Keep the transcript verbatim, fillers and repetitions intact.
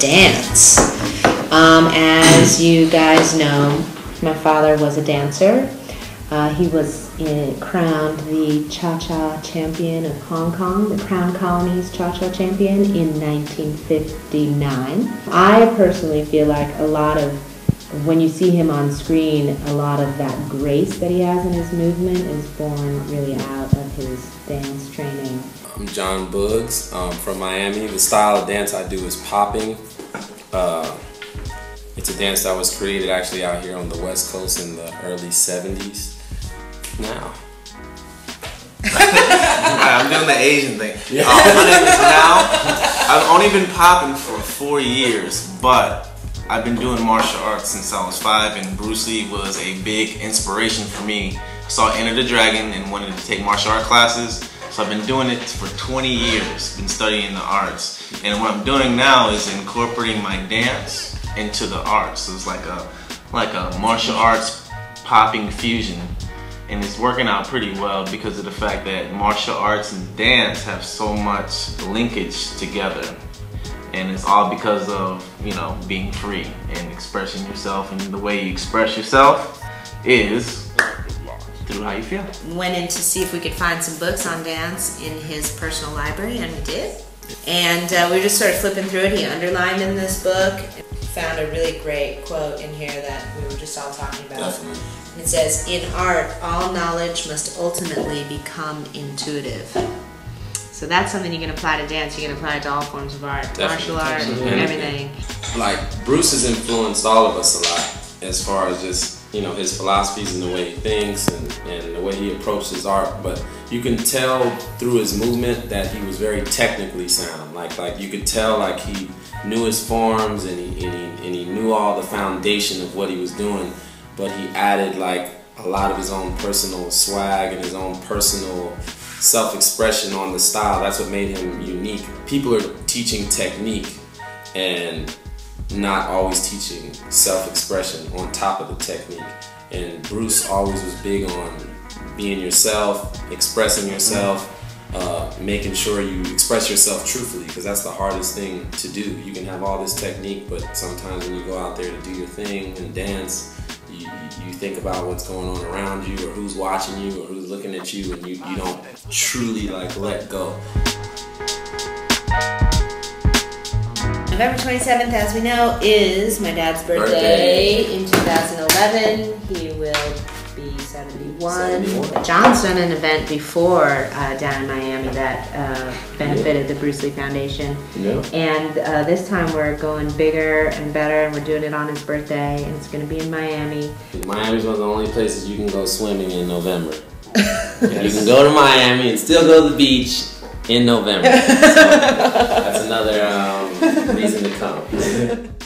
Dance. Um, as you guys know, my father was a dancer. Uh, he was in, crowned the Cha-Cha Champion of Hong Kong, the Crown Colony's Cha-Cha Champion in nineteen fifty-nine. I personally feel like a lot of, when you see him on screen, a lot of that grace that he has in his movement is born really out of his dance training. I'm John Boggs um, from Miami. The style of dance I do is popping. Uh, it's a dance that was created actually out here on the West Coast in the early seventies. Now. I'm doing the Asian thing. Yeah. Um, my name is Now. I've only been popping for four years, but I've been doing martial arts since I was five, and Bruce Lee was a big inspiration for me. I saw Enter the Dragon and wanted to take martial art classes. So I've been doing it for twenty years, been studying the arts. And what I'm doing now is incorporating my dance into the arts. So it's like a, like a martial arts popping fusion. And it's working out pretty well because of the fact that martial arts and dance have so much linkage together. And it's all because of, you know, being free and expressing yourself. And the way you express yourself is through how you feel. Went in to see if we could find some books on dance in his personal library, and we did. And uh, we were just sort of flipping through it. He underlined in this book. Found a really great quote in here that we were just all talking about. Definitely. It says, "In art, all knowledge must ultimately become intuitive." So that's something you can apply to dance. You can apply it to all forms of art, Definitely. martial art, and everything. Like, Bruce has influenced all of us a lot as far as just, you know, his philosophies and the way he thinks and, and the way he approaches art. But you can tell through his movement that he was very technically sound. Like, like you could tell like he knew his forms and he, and, he, and he knew all the foundation of what he was doing, but he added like a lot of his own personal swag and his own personal self-expression on the style. That's what made him unique. People are teaching technique and not always teaching self-expression on top of the technique. And Bruce always was big on being yourself, expressing yourself, uh, making sure you express yourself truthfully, because that's the hardest thing to do. You can have all this technique, but sometimes when you go out there to do your thing and dance, you, you think about what's going on around you or who's watching you or who's looking at you, and you, you don't truly like let go. November twenty-seventh, as we know, is my dad's birthday, birthday. in two thousand eleven. He will be seventy-one. seventy-one. John's done an event before uh, down in Miami that uh, benefited yeah. the Bruce Lee Foundation. Yeah. And uh, this time we're going bigger and better, and we're doing it on his birthday, and it's going to be in Miami. Miami's one of the only places you can go swimming in November. Yes. You can go to Miami and still go to the beach in November. So that's another um, reason to come.